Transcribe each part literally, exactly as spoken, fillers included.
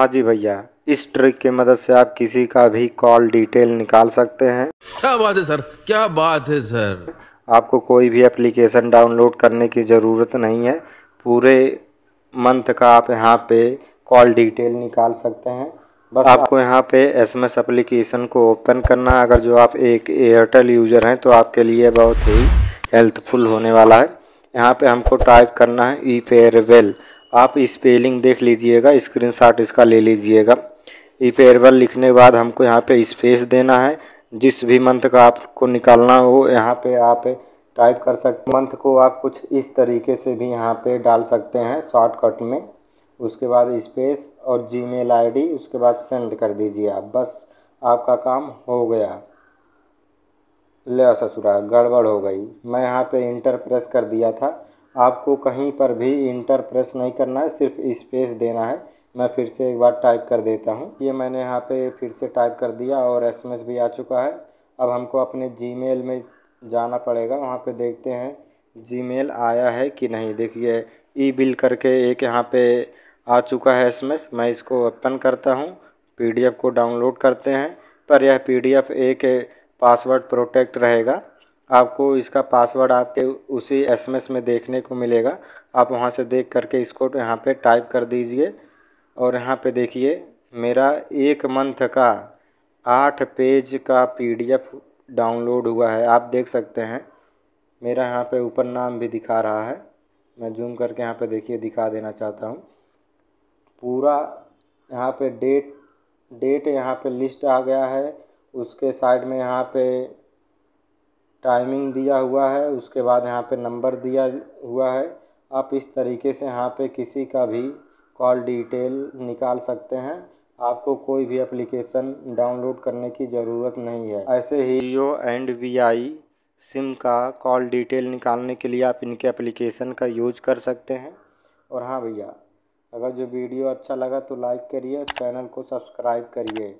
हाँ जी भैया, इस ट्रिक की मदद से आप किसी का भी कॉल डिटेल निकाल सकते हैं। क्या बात है सर, क्या बात है सर। आपको कोई भी एप्लीकेशन डाउनलोड करने की ज़रूरत नहीं है। पूरे मंथ का आप यहाँ पे कॉल डिटेल निकाल सकते हैं। बस आपको यहाँ पे एसएमएस एप्लीकेशन को ओपन करना है। अगर जो आप एक एयरटेल यूज़र हैं तो आपके लिए बहुत ही हेल्पफुल होने वाला है। यहाँ पे हमको टाइप करना है ई फेयरवेल। आप स्पेलिंग देख लीजिएगा, स्क्रीनशॉट इसका ले लीजिएगा। ई फेयरवेल लिखने के बाद हमको यहाँ पे स्पेस देना है। जिस भी मंथ का आपको निकालना हो यहाँ पे आप टाइप कर सकते। मंथ को आप कुछ इस तरीके से भी यहाँ पे डाल सकते हैं शॉर्टकट में। उसके बाद स्पेस और जीमेल आईडी, उसके बाद सेंड कर दीजिए आप। बस आपका काम हो गया। ले ससुरा, गड़बड़ हो गई। मैं यहाँ पे इंटर प्रेस कर दिया था। आपको कहीं पर भी इंटर प्रेस नहीं करना है, सिर्फ स्पेस देना है। मैं फिर से एक बार टाइप कर देता हूँ। ये मैंने यहाँ पे फिर से टाइप कर दिया और एसएमएस भी आ चुका है। अब हमको अपने जीमेल में जाना पड़ेगा। वहाँ पे देखते हैं जीमेल आया है कि नहीं। देखिए ई बिल करके एक यहाँ पे आ चुका है एसएमएस। मैं इसको ओपन करता हूँ, पीडीएफ को डाउनलोड करते हैं। पर यह पीडीएफ एक पासवर्ड प्रोटेक्ट रहेगा। आपको इसका पासवर्ड आपके उसी एसएमएस में देखने को मिलेगा। आप वहाँ से देख करके इसको यहाँ पे टाइप कर दीजिए। और यहाँ पे देखिए मेरा एक मंथ का आठ पेज का पीडीएफ डाउनलोड हुआ है। आप देख सकते हैं, मेरा यहाँ पे ऊपर नाम भी दिखा रहा है। मैं जूम करके यहाँ पे देखिए दिखा देना चाहता हूँ पूरा। यहाँ पे डेट डेट यहाँ पे लिस्ट आ गया है। उसके साइड में यहाँ पे टाइमिंग दिया हुआ है। उसके बाद यहाँ पे नंबर दिया हुआ है। आप इस तरीके से यहाँ पे किसी का भी कॉल डिटेल निकाल सकते हैं। आपको कोई भी एप्लीकेशन डाउनलोड करने की ज़रूरत नहीं है। ऐसे ही Jio and V I SIM का कॉल डिटेल निकालने के लिए आप इनके एप्लीकेशन का यूज कर सकते हैं। और हाँ भैया, अगर जो वीडियो अच्छा लगा तो लाइक करिए, चैनल को सब्सक्राइब करिए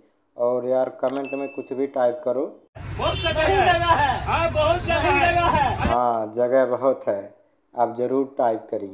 और यार कमेंट में कुछ भी टाइप करो। बहुत जगह है, हाँ जगह बहुत है। आप ज़रूर टाइप करिए।